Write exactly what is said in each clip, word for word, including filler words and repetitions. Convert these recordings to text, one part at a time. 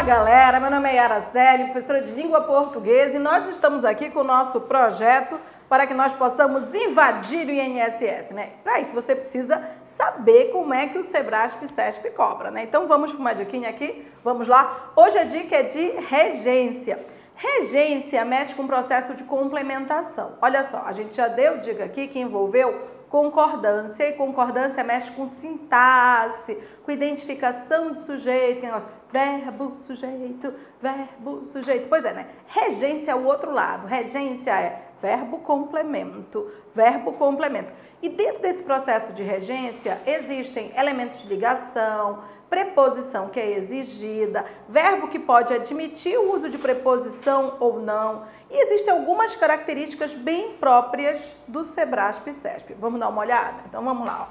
Olá galera, meu nome é Yara Coeli, professora de Língua Portuguesa, e nós estamos aqui com o nosso projeto para que nós possamos invadir o I N S S, né? Para isso você precisa saber como é que o Cebraspe e CESP cobra, né? Então vamos para uma diquinha aqui, vamos lá. Hoje a dica é de regência. Regência mexe com o processo de complementação. Olha só, a gente já deu dica aqui que envolveu concordância, e concordância mexe com sintaxe, com identificação de sujeito, que negócio, verbo, sujeito, verbo, sujeito. Pois é, né? Regência é o outro lado, regência é verbo complemento, verbo complemento. E dentro desse processo de regência existem elementos de ligação, preposição que é exigida, verbo que pode admitir o uso de preposição ou não. E existem algumas características bem próprias do Cebraspe e CESP. Vamos dar uma olhada? Então vamos lá.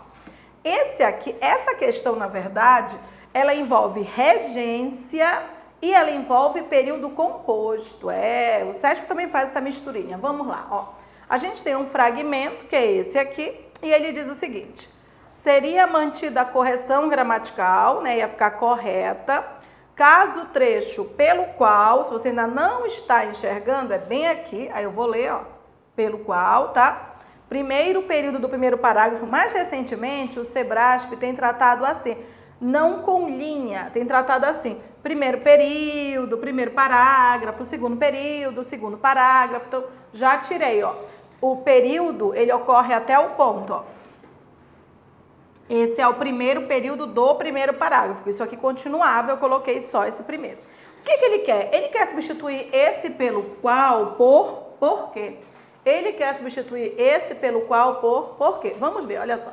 Esse aqui, essa questão, na verdade, ela envolve regência e ela envolve período composto. É, o CESP também faz essa misturinha. Vamos lá, ó. A gente tem um fragmento, que é esse aqui, e ele diz o seguinte: seria mantida a correção gramatical, né, ia ficar correta, caso o trecho pelo qual, se você ainda não está enxergando, é bem aqui, aí eu vou ler, ó, pelo qual, tá? Primeiro período do primeiro parágrafo, mais recentemente, o Cebraspe tem tratado assim, não com linha, tem tratado assim, primeiro período, primeiro parágrafo, segundo período, segundo parágrafo, então já tirei, ó, o período, ele ocorre até o ponto, ó. Esse é o primeiro período do primeiro parágrafo. Isso aqui continuava, eu coloquei só esse primeiro. O que que ele quer? Ele quer substituir esse pelo qual por por quê? Ele quer substituir esse pelo qual por por quê? Vamos ver, olha só.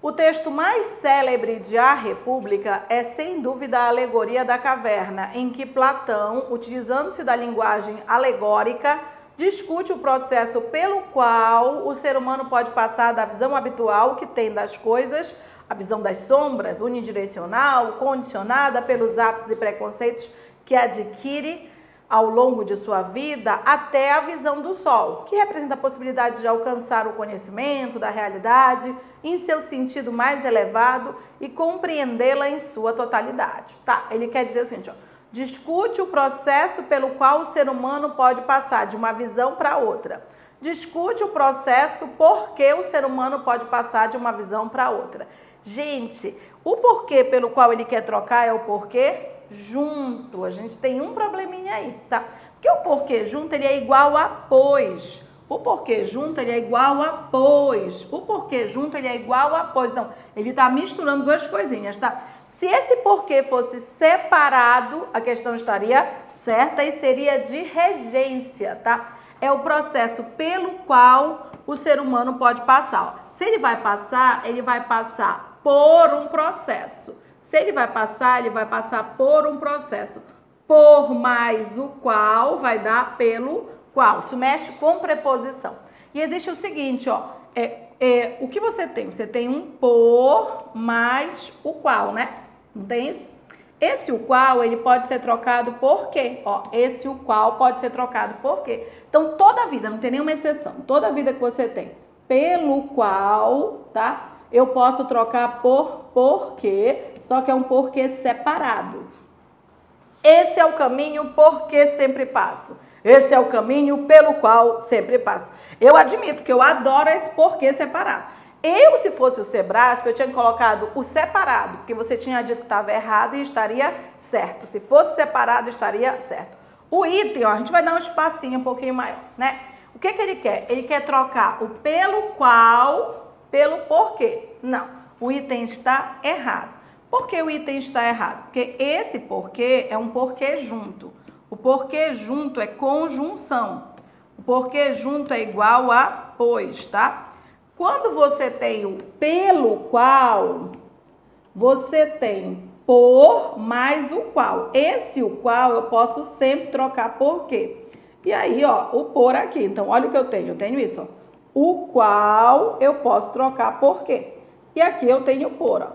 O texto mais célebre de A República é, sem dúvida, a Alegoria da Caverna, em que Platão, utilizando-se da linguagem alegórica, discute o processo pelo qual o ser humano pode passar da visão habitual que tem das coisas, a visão das sombras, unidirecional, condicionada pelos hábitos e preconceitos que adquire ao longo de sua vida, até a visão do sol, que representa a possibilidade de alcançar o conhecimento da realidade em seu sentido mais elevado e compreendê-la em sua totalidade. Tá, ele quer dizer o seguinte, ó. Discute o processo pelo qual o ser humano pode passar de uma visão para outra. Discute o processo porque o ser humano pode passar de uma visão para outra. Gente, o porquê pelo qual ele quer trocar é o porquê junto. A gente tem um probleminha aí, tá? Porque o porquê junto ele é igual a pois. O porquê junto ele é igual a pois. O porquê junto ele é igual a pois. Não, ele está misturando duas coisinhas, tá? Se esse porquê fosse separado, a questão estaria certa e seria de regência, tá? É o processo pelo qual o ser humano pode passar. Se ele vai passar, ele vai passar por um processo. Se ele vai passar, ele vai passar por um processo. Por mais o qual vai dar pelo qual. Isso mexe com preposição. E existe o seguinte, ó. É, é, o que você tem? Você tem um por mais o qual, né? Não tem isso? Esse o qual, ele pode ser trocado por quê? Ó, esse o qual pode ser trocado por quê? Então, toda vida, não tem nenhuma exceção, toda vida que você tem pelo qual, tá? Eu posso trocar por porquê, só que é um porquê separado. Esse é o caminho porque sempre passo. Esse é o caminho pelo qual sempre passo. Eu admito que eu adoro esse porquê separado. Eu, se fosse o Cebraspe, eu tinha colocado o separado, porque você tinha dito que estava errado e estaria certo. Se fosse separado, estaria certo. O item, ó, a gente vai dar um espacinho um pouquinho maior, né? O que que ele quer? Ele quer trocar o pelo qual pelo porquê. Não, o item está errado. Por que o item está errado? Porque esse porquê é um porquê junto. O porquê junto é conjunção. O porquê junto é igual a pois, tá? Quando você tem o pelo qual, você tem por mais o qual. Esse o qual eu posso sempre trocar por quê? E aí, ó, o por aqui. Então, olha o que eu tenho. Eu tenho isso, ó. O qual eu posso trocar por quê? E aqui eu tenho o por, ó.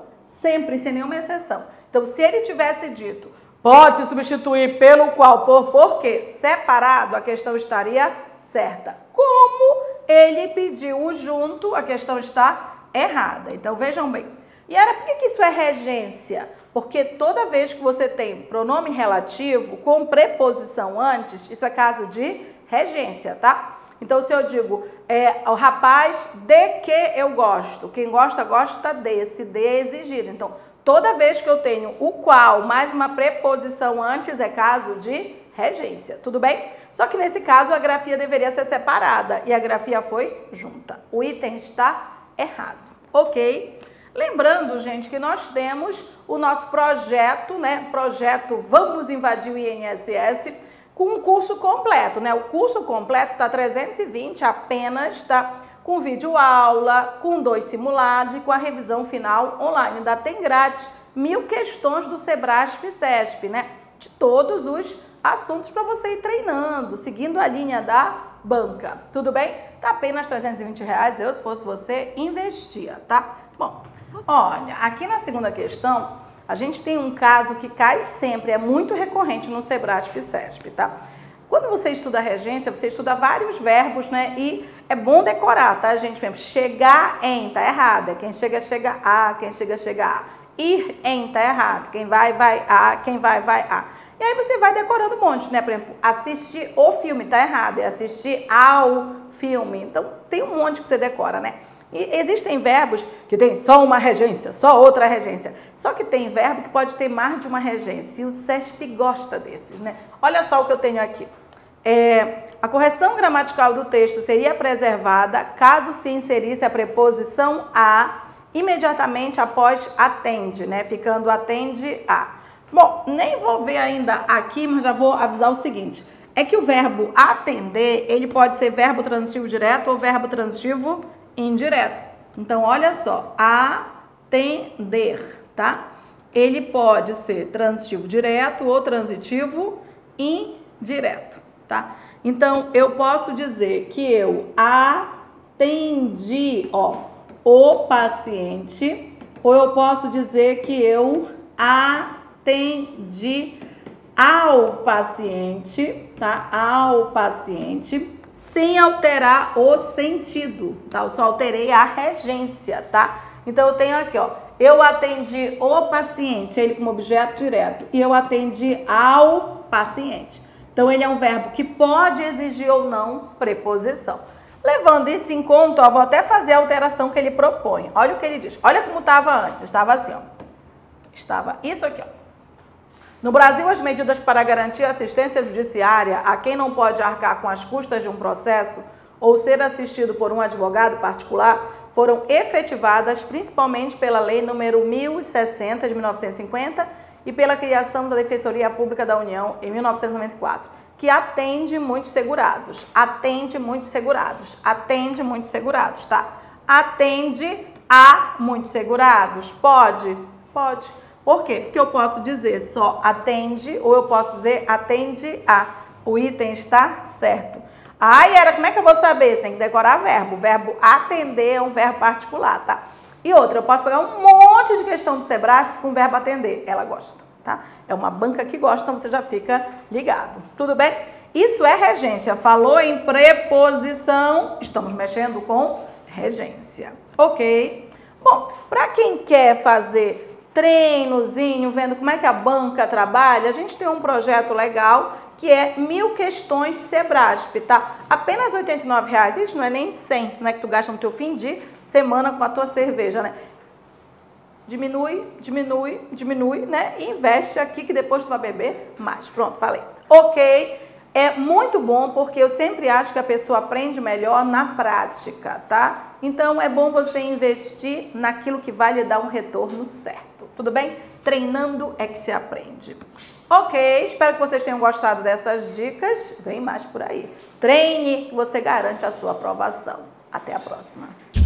Sempre, sem nenhuma exceção. Então, se ele tivesse dito pode substituir pelo qual por porquê separado, a questão estaria certa. Como ele pediu o junto, a questão está errada. Então, vejam bem. Yara, por que que isso é regência? Porque toda vez que você tem pronome relativo com preposição antes, isso é caso de regência, tá? Então, se eu digo, é, o rapaz de que eu gosto, quem gosta, gosta de, se de é exigido. Então, toda vez que eu tenho o qual mais uma preposição antes, é caso de regência, tudo bem? Só que nesse caso, a grafia deveria ser separada e a grafia foi junta. O item está errado, ok? Lembrando, gente, que nós temos o nosso projeto, né? Projeto Vamos Invadir o I N S S, com um curso completo, né? O curso completo tá trezentos e vinte apenas, tá? Com vídeo aula, com dois simulados e com a revisão final online. Ainda tem grátis mil questões do Cebraspe e CESP, né? De todos os assuntos para você ir treinando, seguindo a linha da banca. Tudo bem? Tá apenas trezentos e vinte reais, eu se fosse você investia, tá? Bom, olha, aqui na segunda questão, a gente tem um caso que cai sempre, é muito recorrente no Cebraspe e CESP, tá? Quando você estuda regência, você estuda vários verbos, né? E é bom decorar, tá, gente? Mesmo chegar em, tá errado. É quem chega, chega a, quem chega, chega a. Ir em, tá errado. Quem vai, vai a, quem vai, vai a. E aí você vai decorando um monte, né? Por exemplo, assistir o filme, tá errado. É assistir ao filme. Então, tem um monte que você decora, né? E existem verbos que tem só uma regência, só outra regência. Só que tem verbo que pode ter mais de uma regência. E o CESP gosta desses, né? Olha só o que eu tenho aqui. É, a correção gramatical do texto seria preservada caso se inserisse a preposição a imediatamente após atende, né? Ficando atende a. Bom, nem vou ver ainda aqui, mas já vou avisar o seguinte. É que o verbo atender, ele pode ser verbo transitivo direto ou verbo transitivo indireto. Então, olha só, atender, tá? Ele pode ser transitivo direto ou transitivo indireto, tá? Então, eu posso dizer que eu atendi, ó, o paciente, ou eu posso dizer que eu atendi ao paciente, tá? Ao paciente, sem alterar o sentido, tá? Eu só alterei a regência, tá? Então, eu tenho aqui, ó, eu atendi o paciente, ele como objeto direto, e eu atendi ao paciente. Então, ele é um verbo que pode exigir ou não preposição. Levando isso em conta, ó, vou até fazer a alteração que ele propõe. Olha o que ele diz. Olha como estava antes. Estava assim, ó. Estava isso aqui, ó. No Brasil, as medidas para garantir assistência judiciária a quem não pode arcar com as custas de um processo ou ser assistido por um advogado particular foram efetivadas principalmente pela Lei número mil e sessenta, de mil novecentos e cinquenta, e pela criação da Defensoria Pública da União, em mil novecentos e noventa e quatro, que atende muitos segurados, atende muitos segurados, atende muitos segurados, tá? Atende a muitos segurados, pode? Pode. Por quê? Porque eu posso dizer só atende ou eu posso dizer atende a. O item está certo. Ah, Yara, como é que eu vou saber? Você tem que decorar verbo. O verbo atender é um verbo particular, tá? E outra, eu posso pegar um monte de questão do Cebraspe com o verbo atender. Ela gosta, tá? É uma banca que gosta, então você já fica ligado. Tudo bem? Isso é regência. Falou em preposição, estamos mexendo com regência. Ok? Bom, para quem quer fazer treinozinho, vendo como é que a banca trabalha, a gente tem um projeto legal que é mil questões Cebraspe, tá? Apenas oitenta e nove reais, isso não é nem cem, não é que tu gasta no teu fim de semana com a tua cerveja, né? Diminui, diminui, diminui, né? E investe aqui que depois tu vai beber mais. Pronto, falei. Ok, é muito bom porque eu sempre acho que a pessoa aprende melhor na prática, tá? Então é bom você investir naquilo que vai lhe dar um retorno certo. Tudo bem? Treinando é que se aprende. Ok, espero que vocês tenham gostado dessas dicas. Vem mais por aí. Treine, você garante a sua aprovação. Até a próxima.